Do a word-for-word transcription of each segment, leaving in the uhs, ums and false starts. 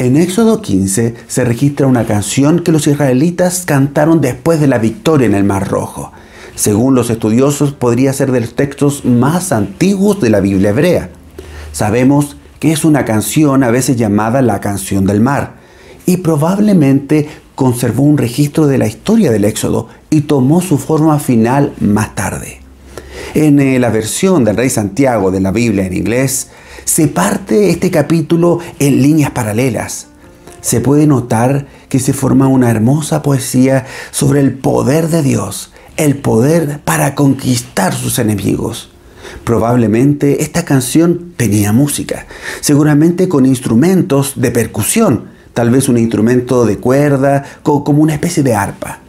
En Éxodo quince se registra una canción que los israelitas cantaron después de la victoria en el Mar Rojo. Según los estudiosos, podría ser de los textos más antiguos de la Biblia hebrea. Sabemos que es una canción a veces llamada la canción del mar, y probablemente conservó un registro de la historia del Éxodo y tomó su forma final más tarde. En la versión del Rey Santiago de la Biblia en inglés, se parte este capítulo en líneas paralelas. Se puede notar que se forma una hermosa poesía sobre el poder de Dios, el poder para conquistar sus enemigos. Probablemente esta canción tenía música, seguramente con instrumentos de percusión, tal vez un instrumento de cuerda, como una especie de arpa.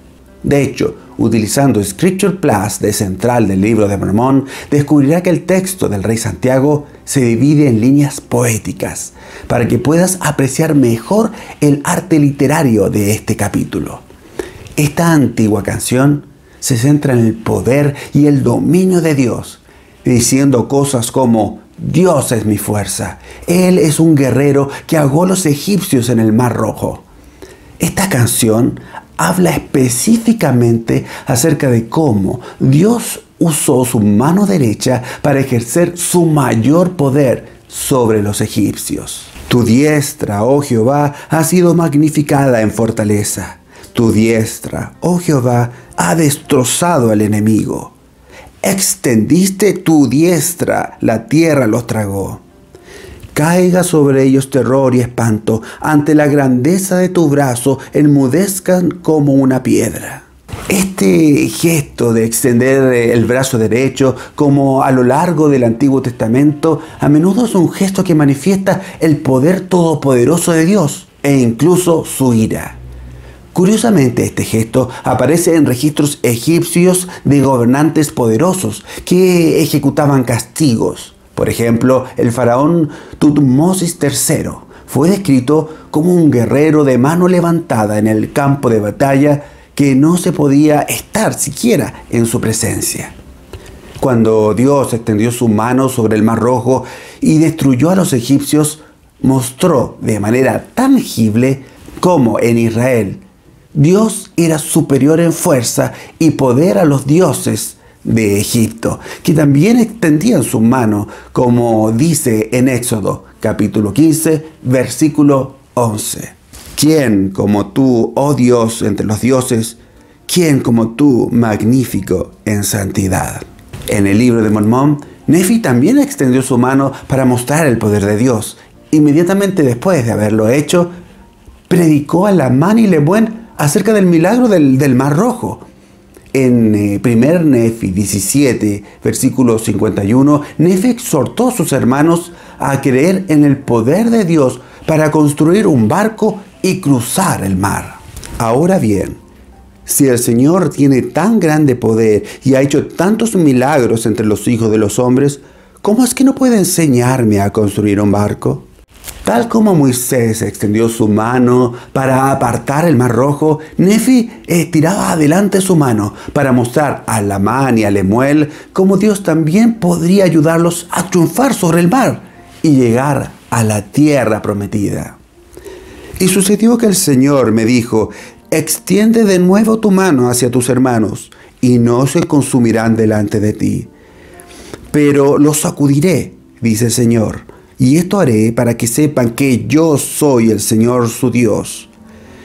De hecho, utilizando Scripture Plus de Central del Libro de Mormón, descubrirá que el texto del Rey Santiago se divide en líneas poéticas, para que puedas apreciar mejor el arte literario de este capítulo. Esta antigua canción se centra en el poder y el dominio de Dios, diciendo cosas como: Dios es mi fuerza, Él es un guerrero que ahogó a los egipcios en el Mar Rojo. Esta canción habla específicamente acerca de cómo Dios usó su mano derecha para ejercer su mayor poder sobre los egipcios. Tu diestra, oh Jehová, ha sido magnificada en fortaleza. Tu diestra, oh Jehová, ha destrozado al enemigo. Extendiste tu diestra, la tierra los tragó. Caiga sobre ellos terror y espanto, ante la grandeza de tu brazo, enmudezcan como una piedra. Este gesto de extender el brazo derecho, como a lo largo del Antiguo Testamento, a menudo es un gesto que manifiesta el poder todopoderoso de Dios e incluso su ira. Curiosamente, este gesto aparece en registros egipcios de gobernantes poderosos que ejecutaban castigos. Por ejemplo, el faraón Tutmosis tercero fue descrito como un guerrero de mano levantada en el campo de batalla que no se podía estar siquiera en su presencia. Cuando Dios extendió su mano sobre el Mar Rojo y destruyó a los egipcios, mostró de manera tangible cómo en Israel Dios era superior en fuerza y poder a los dioses de Egipto, que también extendían su mano, como dice en Éxodo capítulo quince, versículo once. ¿Quién como tú, oh Dios, entre los dioses? ¿Quién como tú, magnífico en santidad? En el Libro de Mormón, Nefi también extendió su mano para mostrar el poder de Dios. Inmediatamente después de haberlo hecho, predicó a Lamán y Lemuel acerca del milagro del, del Mar Rojo. En primera Nefi diecisiete, versículo cincuenta y uno, Nefi exhortó a sus hermanos a creer en el poder de Dios para construir un barco y cruzar el mar. Ahora bien, si el Señor tiene tan grande poder y ha hecho tantos milagros entre los hijos de los hombres, ¿cómo es que no puede enseñarme a construir un barco? Tal como Moisés extendió su mano para apartar el Mar Rojo, Nefi estiraba adelante su mano para mostrar a Lamán y a Lemuel cómo Dios también podría ayudarlos a triunfar sobre el mar y llegar a la tierra prometida. Y sucedió que el Señor me dijo: extiende de nuevo tu mano hacia tus hermanos, y no se consumirán delante de ti. Pero los sacudiré, dice el Señor, y esto haré para que sepan que yo soy el Señor su Dios.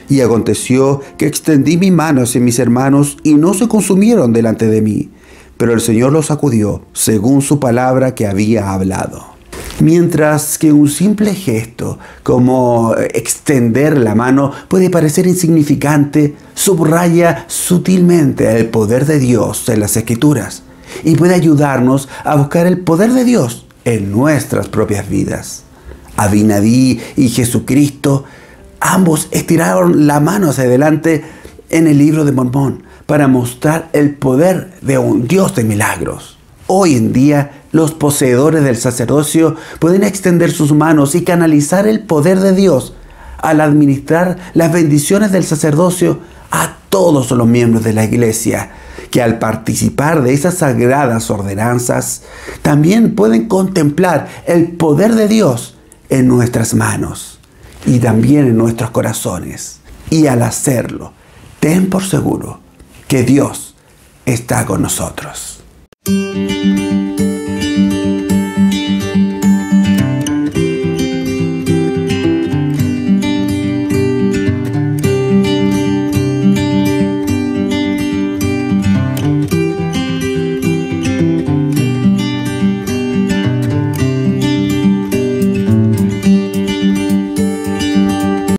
Y aconteció que extendí mi mano hacia mis hermanos y no se consumieron delante de mí. Pero el Señor los sacudió según su palabra que había hablado. Mientras que un simple gesto como extender la mano puede parecer insignificante, subraya sutilmente el poder de Dios en las Escrituras y puede ayudarnos a buscar el poder de Dios en nuestras propias vidas. Abinadí y Jesucristo, ambos estiraron la mano hacia adelante en el Libro de Mormón para mostrar el poder de un Dios de milagros. Hoy en día Los poseedores del sacerdocio pueden extender sus manos y canalizar el poder de Dios al administrar las bendiciones del sacerdocio a todos los miembros de la iglesia, que al participar de esas sagradas ordenanzas, también pueden contemplar el poder de Dios en nuestras manos y también en nuestros corazones. Y al hacerlo, ten por seguro que Dios está con nosotros.